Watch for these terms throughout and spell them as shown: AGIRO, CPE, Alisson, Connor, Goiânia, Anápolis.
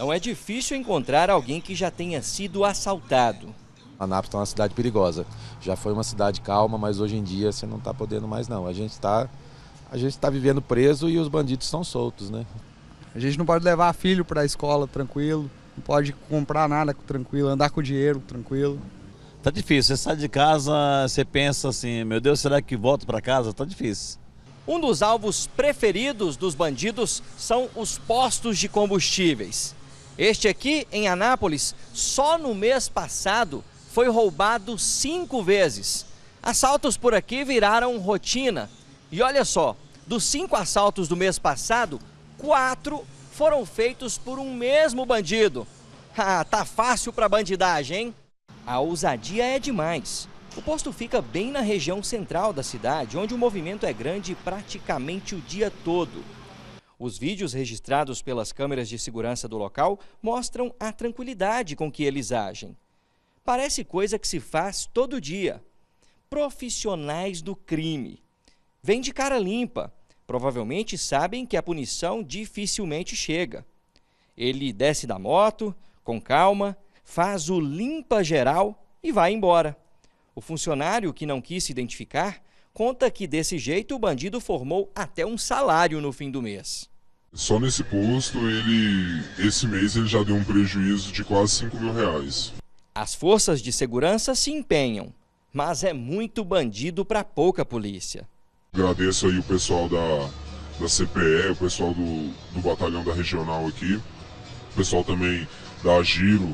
Não é difícil encontrar alguém que já tenha sido assaltado. Anápolis é uma cidade perigosa. Já foi uma cidade calma, mas hoje em dia você não está podendo mais não. A gente está vivendo preso e os bandidos estão soltos, né? A gente não pode levar filho para a escola tranquilo, não pode comprar nada tranquilo, andar com dinheiro tranquilo. Tá difícil, você sai de casa, você pensa assim, meu Deus, será que volto para casa? Tá difícil. Um dos alvos preferidos dos bandidos são os postos de combustíveis. Este aqui, em Anápolis, só no mês passado foi roubado 5 vezes. Assaltos por aqui viraram rotina. E olha só, dos 5 assaltos do mês passado, 4 foram feitos por um mesmo bandido. Ah, tá fácil pra bandidagem, hein? A ousadia é demais. O posto fica bem na região central da cidade, onde o movimento é grande praticamente o dia todo. Os vídeos registrados pelas câmeras de segurança do local mostram a tranquilidade com que eles agem. Parece coisa que se faz todo dia. Profissionais do crime. Vêm de cara limpa. Provavelmente sabem que a punição dificilmente chega. Ele desce da moto, com calma, faz o limpa geral e vai embora. O funcionário, que não quis se identificar, conta que desse jeito o bandido formou até um salário no fim do mês. Só nesse posto, esse mês ele já deu um prejuízo de quase 5 mil reais. As forças de segurança se empenham, mas é muito bandido para pouca polícia. Agradeço aí o pessoal da CPE, o pessoal do batalhão da regional aqui, o pessoal também da AGIRO,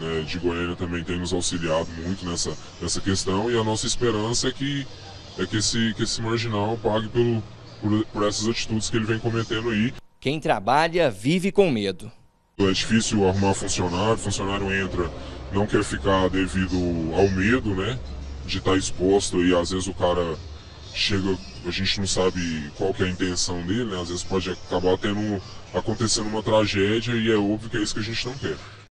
né, de Goiânia, também tem nos auxiliado muito nessa questão, e a nossa esperança é que esse marginal pague por essas atitudes que ele vem cometendo aí. Quem trabalha vive com medo. É difícil arrumar funcionário, o funcionário entra, não quer ficar devido ao medo, né, de estar exposto, e às vezes o cara chega, a gente não sabe qual que é a intenção dele, né, às vezes pode acabar acontecendo uma tragédia, e é óbvio que é isso que a gente não quer.